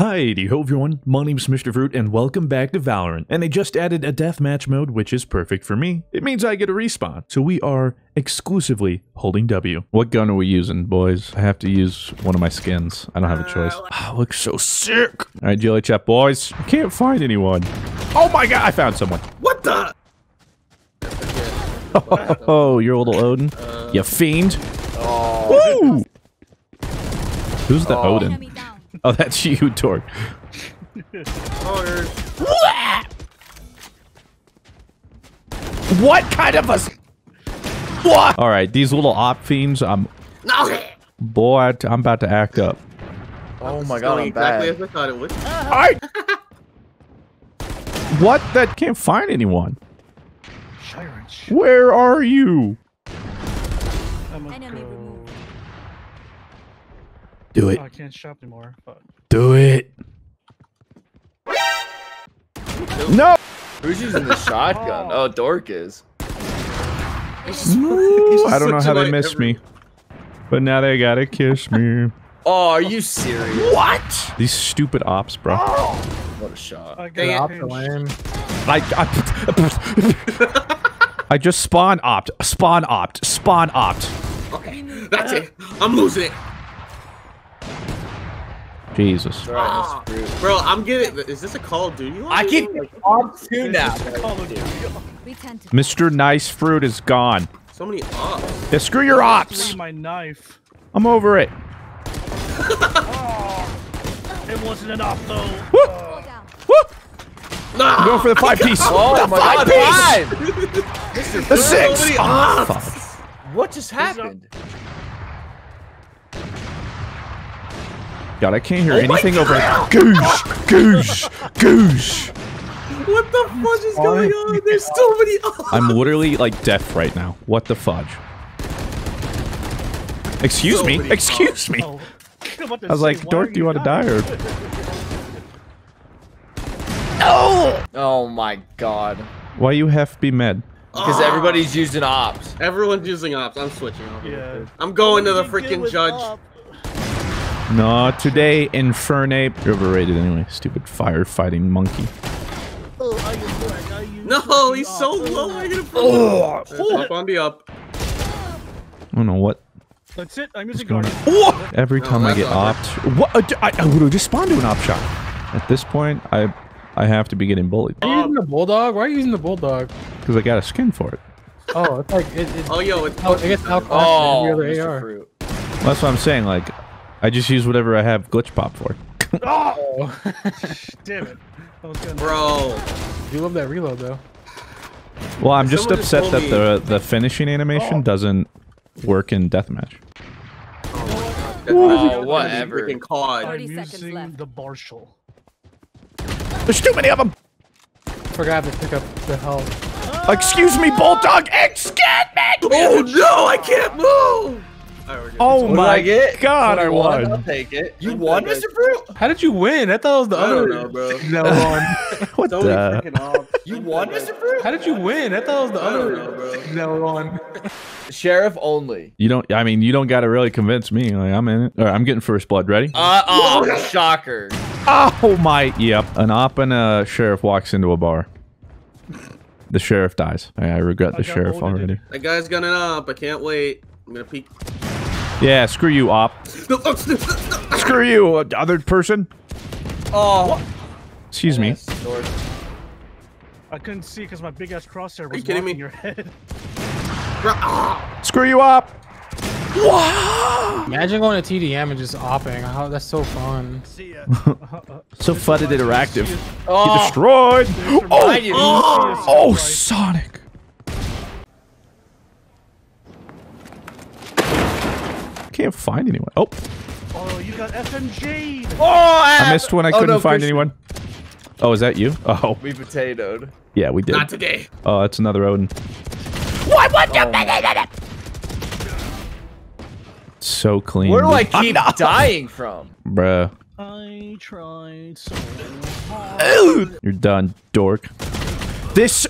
Hi, ho everyone, my name's Mr. Fruit and welcome back to Valorant, and they just added a deathmatch mode which is perfect for me. It means I get a respawn, so we are exclusively holding W. What gun are we using, boys? I have to use one of my skins. I don't have a choice. Oh, looks so sick. Alright, jelly chat boys. I can't find anyone. Oh my god, I found someone. What the? Oh, you're a little Odin. You fiend. Oh. Woo! Who's the Odin? Oh, that's you, Torque. What kind of a... What? All right, these little op fiends, Boy, I'm about to act up. Oh my god, I'm exactly bad. As I thought it would. What? That can't find anyone. Where are you? Do it. Oh, I can't shop anymore. Fuck. Do it. No. Who's using the shotgun? Oh, Dork is. No, I don't know how they missed me, but now they gotta kiss me. Oh, are you serious? What? These stupid ops, bro. Oh, what a shot! I just spawn opt, spawn opt, spawn opt. Okay, that's it. I'm losing it. Jesus. Right, bro, I'm getting... Is this a Call of Duty? I can get off too now. Mr. Nice Fruit is gone. So many ops. Yeah, screw your ops. My knife. I'm over it. It wasn't an op, though. Woo! Woo! No! I'm going for the five-piece. Oh, the five-piece! Five. The six! So what just happened? God, I can't hear anything over there. Goosh, goosh, goosh. What the fudge is going on? There's so many ops. I'm literally like deaf right now. What the fudge? Excuse me. Excuse me. Oh. I was like, Dork, do you want to die or? No! Oh my god. Why you have to be mad? Because everybody's using ops. Everyone's using ops. I'm switching over. Yeah. I'm going to the freaking judge. Up? No, today, Infernape. You're overrated anyway, stupid firefighting monkey. No, he's so low. I hit him. Oh, up on the up. I don't know what. That's it. I'm using guardian. Every time I get opped, I would have just spawned to an op shot. At this point, I have to be getting bullied. Are you using the Bulldog? Why are you using the Bulldog? Because I got a skin for it. Oh, it's like it's oh, yo, it's I guess outclassed every other AR. Well, that's what I'm saying. Like. I just use whatever I have glitch pop for. Oh! Damn it. That was good. Bro. You love that reload, though. Well, I'm just upset that the finishing animation doesn't work in deathmatch. Oh, whatever. I'm using the Marshall. There's too many of them! Forgot to pick up the health. Excuse me, Bulldog! Excuse me! Oh, no! I can't move! Oh my god, I won. I'll take it. You won, Mr. Fruit? How did you win? I thought it was the other. I don't know, bro. No one. What the? You won, Mr. Fruit? How did you win? I thought it was the other. No one. Sheriff only. You don't, I mean, you don't gotta really convince me. Like, I'm in it. All right, I'm getting first blood. Ready? Oh, shocker. Oh my, yep. An op and a sheriff walks into a bar. The sheriff dies. I regret the sheriff already. That guy's gonna op. I can't wait. I'm gonna peek. Yeah, screw you, op. Screw you, other person. Oh. Excuse me. I couldn't see because my big ass crosshair was blocking your head. Screw you, op. Wow. Imagine going to TDM and just opping. Oh, that's so fun. So fun and interactive. He destroyed. Oh, Sonic. Can't find anyone. Oh. Oh, you got FMG. Oh, I missed one. I couldn't find anyone. Oh, is that you? Oh. We potatoed. Yeah, we did. Not today. Oh, that's another Odin. What? So clean. Where do I keep dying from? Bruh. I tried so hard. You're done, Dork. This.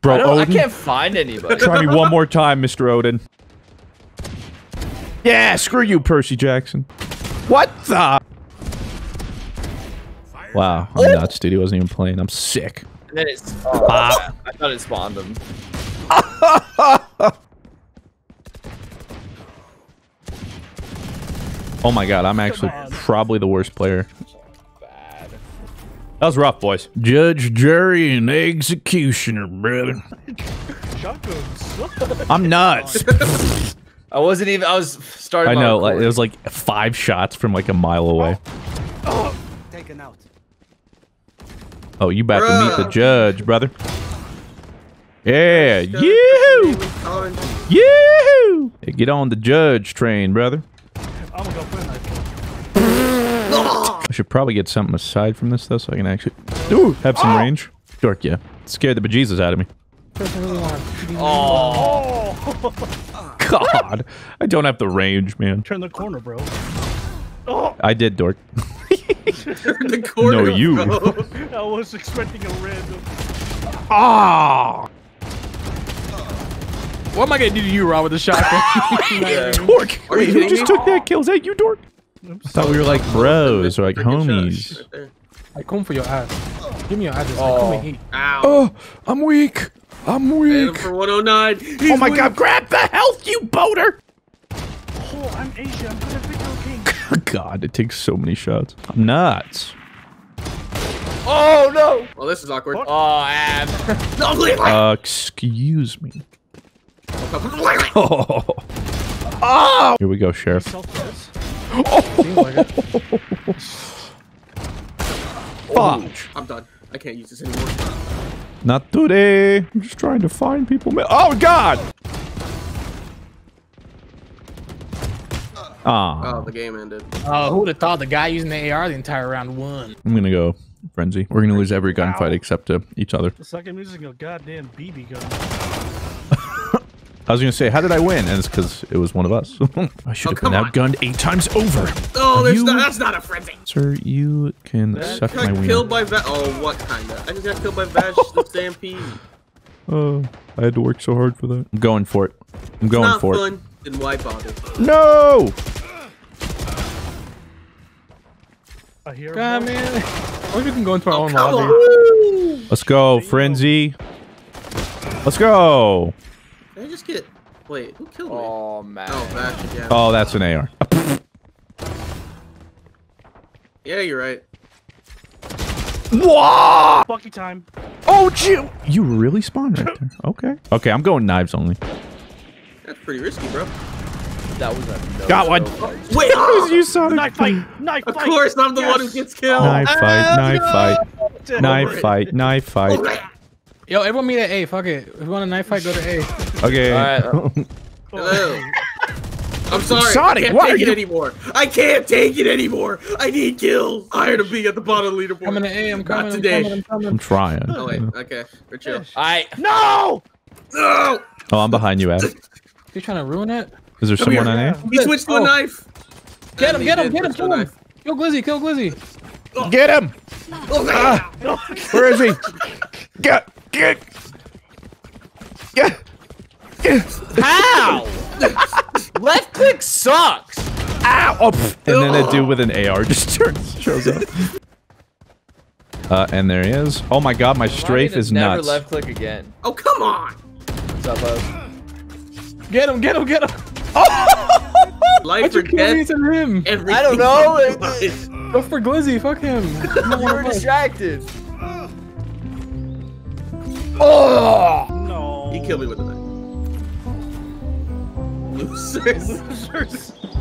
Bro, Odin. I can't find anybody. Try me one more time, Mr. Odin. Yeah, screw you, Percy Jackson. What the? Wow, I'm nuts, dude. He wasn't even playing. I'm sick. And then it's, oh, I thought it spawned him. Oh my god, I'm actually probably the worst player. Bad. That was rough, boys. Judge, jury, and executioner, brother. I'm nuts. I wasn't even. I was starting. I know. Like, it was like 5 shots from like a mile away. Oh, taken out. Oh, you about to meet the judge, brother? Yeah, yoo-hoo! Yoo-hoo! Hey, get on the judge train, brother. I'm gonna go put in that. I should probably get something aside from this though, so I can actually have some range. Dork, yeah, it scared the bejesus out of me. Oh god, I don't have the range, man. Turn the corner, bro. Oh. I did, dork. Turn the corner. No, you. Bro. I was expecting a random. Ah. Oh. What am I gonna do to you, Rob, with the shotgun? Dork! Wait, who just took that kill? Is that you, dork? I thought we were like bros or like homies. I come for your ass. Give me your address. I come and eat. Oh, I'm weak. I'm weak. For 109. Oh my god, grab the health, you boater! Oh, I'm Asia. I'm gonna pick your king. God, it takes so many shots. I'm nuts. Oh no! Well, this is awkward. What? Oh, excuse me. Oh. Oh! Here we go, Sheriff. Oh. I'm done. I can't use this anymore. Not today. I'm just trying to find people. Oh god! Oh, the game ended. Oh, who would have thought the guy using the AR the entire round won? I'm gonna go frenzy. We're gonna lose every gunfight except to each other. It's like I'm using a goddamn BB gun. I was gonna say, how did I win? And it's because it was one of us. I should have been outgunned 8 times over. Oh, there's that's not a frenzy. Sir, you can suck my wiener. Killed by what kind of? I just got killed by Vash the Stampede. Oh, I had to work so hard for that. I'm going for it. I'm going for it. It's not fun. Then why bother? No! I hear him. Man. I hope you can go into our own lobby. Woo! Let's go, frenzy. Let's go. Did I just get... Wait, who killed me? Oh, man. Oh, Vash again. Oh, that's an AR. Yeah, you're right. Whoa! Bucky time. Oh, Jim! You really spawned right there. Okay. Okay, I'm going knives only. That's pretty risky, bro. That was a... Got one. Wait, you saw it. Knife fight. Knife fight. Of course, I'm the one who gets killed. Knife fight. Knife fight. Knife fight. Knife fight. Yo, everyone meet at A. Fuck it. If you want a knife fight, go to A. Okay. All right. Hello. I'm sorry. Sonic, I can't take it anymore. I can't take it anymore. I need kills. Tired of being at the bottom of the leaderboard. Coming to A. I'm coming. Not today. I'm trying. Oh wait. Okay. We're chill. I. No. No. Oh, I'm behind you, Ab. You trying to ruin it? Is there someone on A? He switched to a knife. Get him! Get him! Get him! Kill him! Kill Glizzy! Kill Glizzy! Get him! Where is he? Get. How? Left click sucks. Ow! Oh, and then that dude with an AR just shows up. And there he is. Oh my god, my strafe is nuts. Never left click again. Oh come on! What's up, Buzz? Get him! Get him! Get him! Oh! Life or death? Him? I don't know. Go for Glizzy. Fuck him. You were distracted. Oh no! He killed me with a knife. Losers.